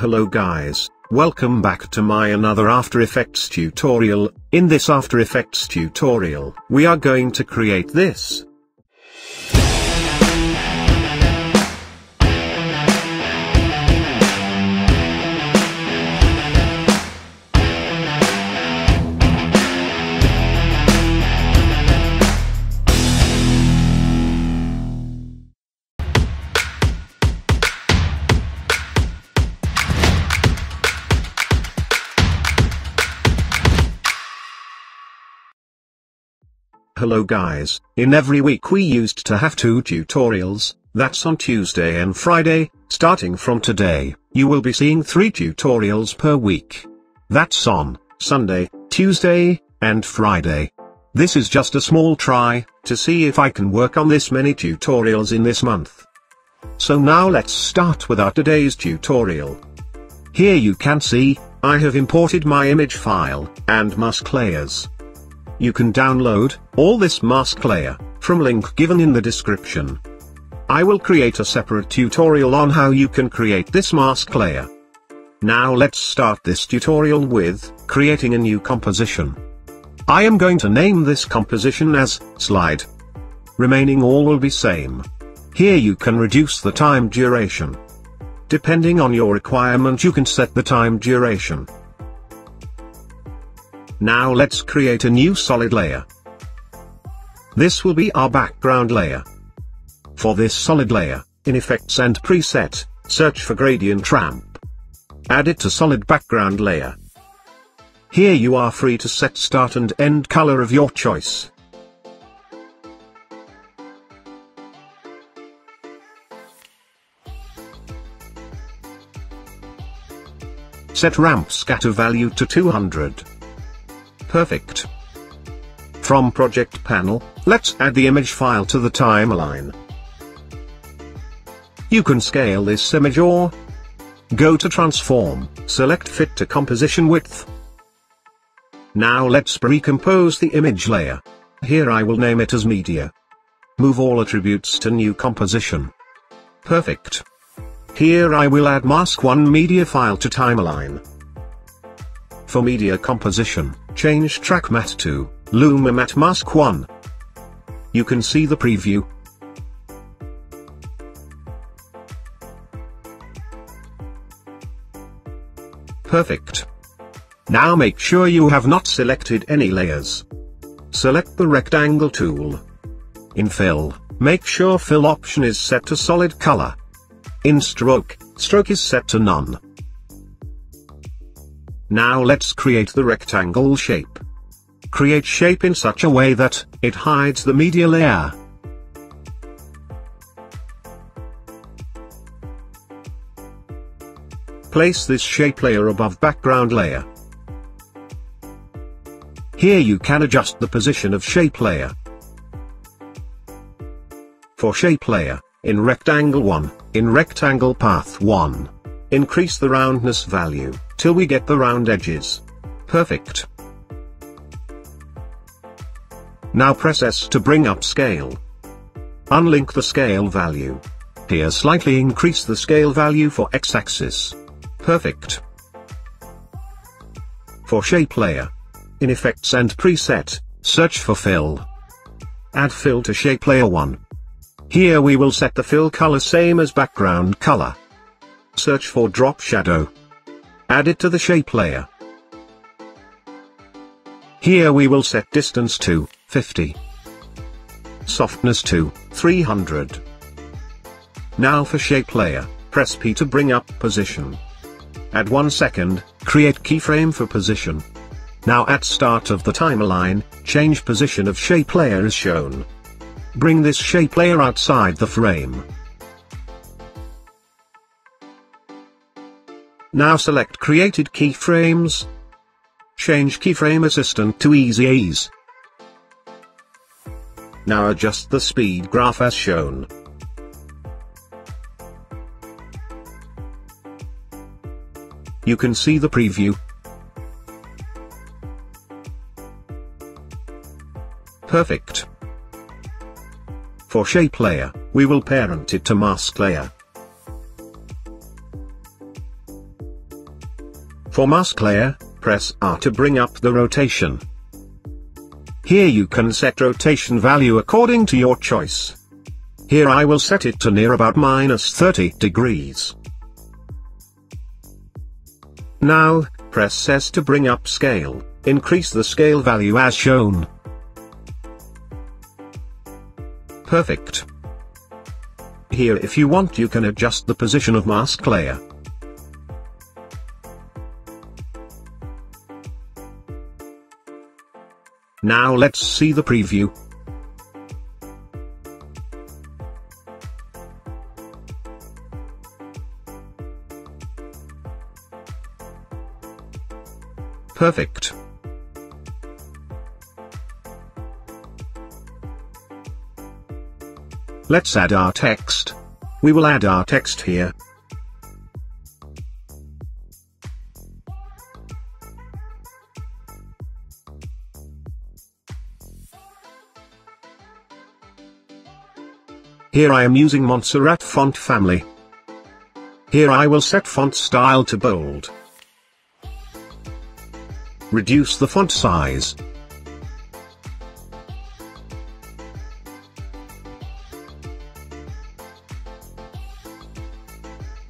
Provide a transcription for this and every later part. Hello guys, welcome back to my another After Effects tutorial. In this After Effects tutorial, we are going to create this. Hello guys, in every week we used to have two tutorials, that's on Tuesday and Friday. Starting from today, you will be seeing three tutorials per week. That's on Sunday, Tuesday, and Friday. This is just a small try, to see if I can work on this many tutorials in this month. So now let's start with our today's tutorial. Here you can see, I have imported my image file, and mask layers. You can download all this mask layer from link given in the description. I will create a separate tutorial on how you can create this mask layer. Now let's start this tutorial with creating a new composition. I am going to name this composition as slide. Remaining all will be same. Here you can reduce the time duration. Depending on your requirement you can set the time duration. Now let's create a new solid layer. This will be our background layer. For this solid layer, in Effects and Preset, search for Gradient Ramp. Add it to Solid Background Layer. Here you are free to set start and end color of your choice. Set Ramp Scatter value to 200. Perfect. From Project Panel, let's add the image file to the timeline. You can scale this image or go to Transform, select Fit to Composition Width. Now let's pre-compose the image layer. Here I will name it as Media. Move all attributes to New Composition. Perfect. Here I will add mask1 media file to timeline. For media composition, change track mat to Luma Mat Mask 1. You can see the preview. Perfect. Now make sure you have not selected any layers. Select the rectangle tool. In Fill, make sure Fill option is set to solid color. In Stroke, Stroke is set to none. Now let's create the rectangle shape. Create shape in such a way that it hides the media layer. Place this shape layer above background layer. Here you can adjust the position of shape layer. For shape layer, in rectangle 1, in rectangle path 1, increase the roundness value till we get the round edges. Perfect. Now press S to bring up scale. Unlink the scale value. Here slightly increase the scale value for X-axis. Perfect. For shape layer, in Effects and Preset, search for Fill. Add Fill to shape layer 1. Here we will set the fill color same as background color. Search for Drop Shadow. Add it to the shape layer. Here we will set distance to 50. Softness to 300. Now for shape layer, press P to bring up position. Add 1 second, create keyframe for position. Now at start of the timeline, change position of shape layer as shown. Bring this shape layer outside the frame. Now select created keyframes. Change keyframe assistant to easy ease. Now adjust the speed graph as shown. You can see the preview. Perfect. For shape layer, we will parent it to mask layer. For mask layer, press R to bring up the rotation. Here you can set rotation value according to your choice. Here I will set it to near about -30 degrees. Now, press S to bring up scale, increase the scale value as shown. Perfect. Here if you want you can adjust the position of mask layer. Now let's see the preview. Perfect. Let's add our text. We will add our text here. Here I am using Montserrat font family. Here I will set font style to bold. Reduce the font size.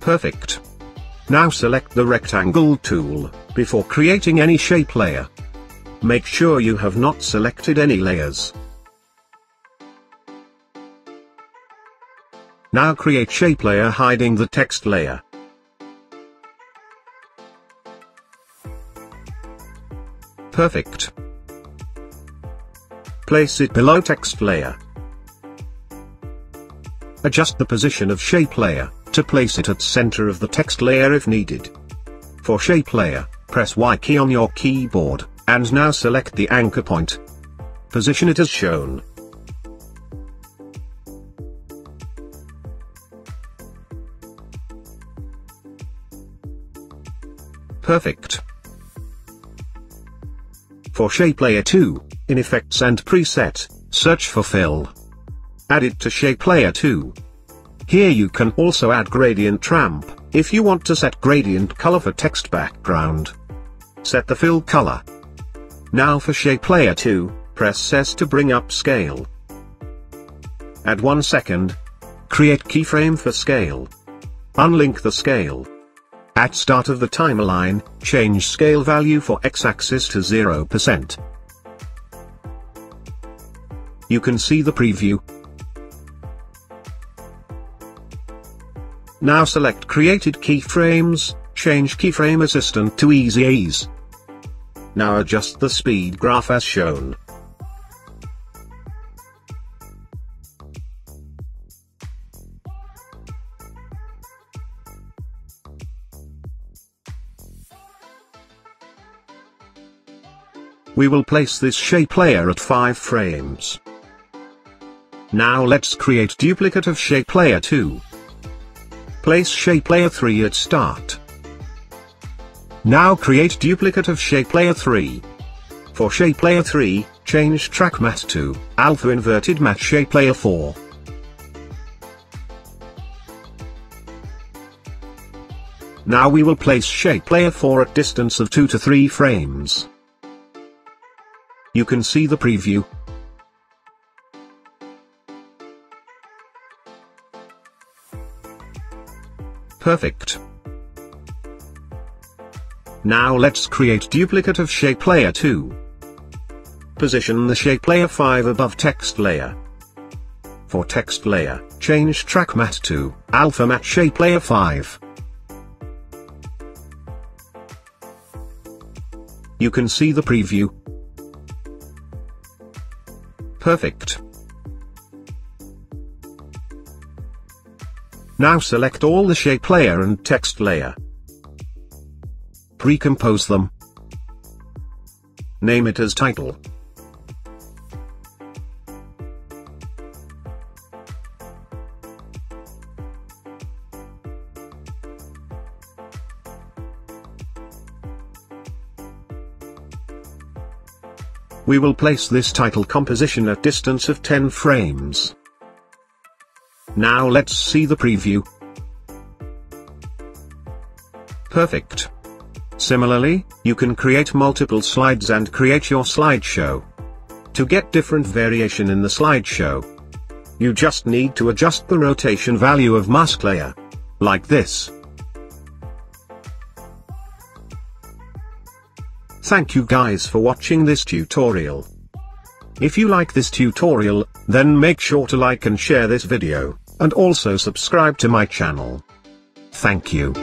Perfect. Now select the rectangle tool, before creating any shape layer. Make sure you have not selected any layers. Now create shape layer hiding the text layer. Perfect. Place it below text layer. Adjust the position of shape layer, to place it at center of the text layer if needed. For shape layer, press Y key on your keyboard, and now select the anchor point. Position it as shown. Perfect. For shape layer 2, in Effects and Preset, search for Fill. Add it to shape layer 2. Here you can also add gradient tramp, if you want to set gradient color for text background. Set the fill color. Now for shape layer 2, press S to bring up scale. Add 1 second. Create keyframe for scale. Unlink the scale. At start of the timeline, change scale value for x-axis to 0%. You can see the preview. Now select created keyframes, change keyframe assistant to easy ease. Now adjust the speed graph as shown. We will place this shape layer at 5 frames. Now let's create duplicate of shape layer 2. Place shape layer 3 at start. Now create duplicate of shape layer 3. For shape layer 3, change track matte to alpha inverted matte shape layer 4. Now we will place shape layer 4 at distance of 2 to 3 frames. You can see the preview. Perfect. Now let's create duplicate of shape layer 2. Position the shape layer 5 above text layer. For text layer, change track matte to alpha matte shape layer 5. You can see the preview. Perfect. Now select all the shape layer and text layer. Pre-compose them. Name it as title. We will place this title composition at distance of 10 frames. Now let's see the preview. Perfect. Similarly, you can create multiple slides and create your slideshow. To get different variation in the slideshow, you just need to adjust the rotation value of mask layer. Like this. Thank you guys for watching this tutorial. If you like this tutorial, then make sure to like and share this video, and also subscribe to my channel. Thank you.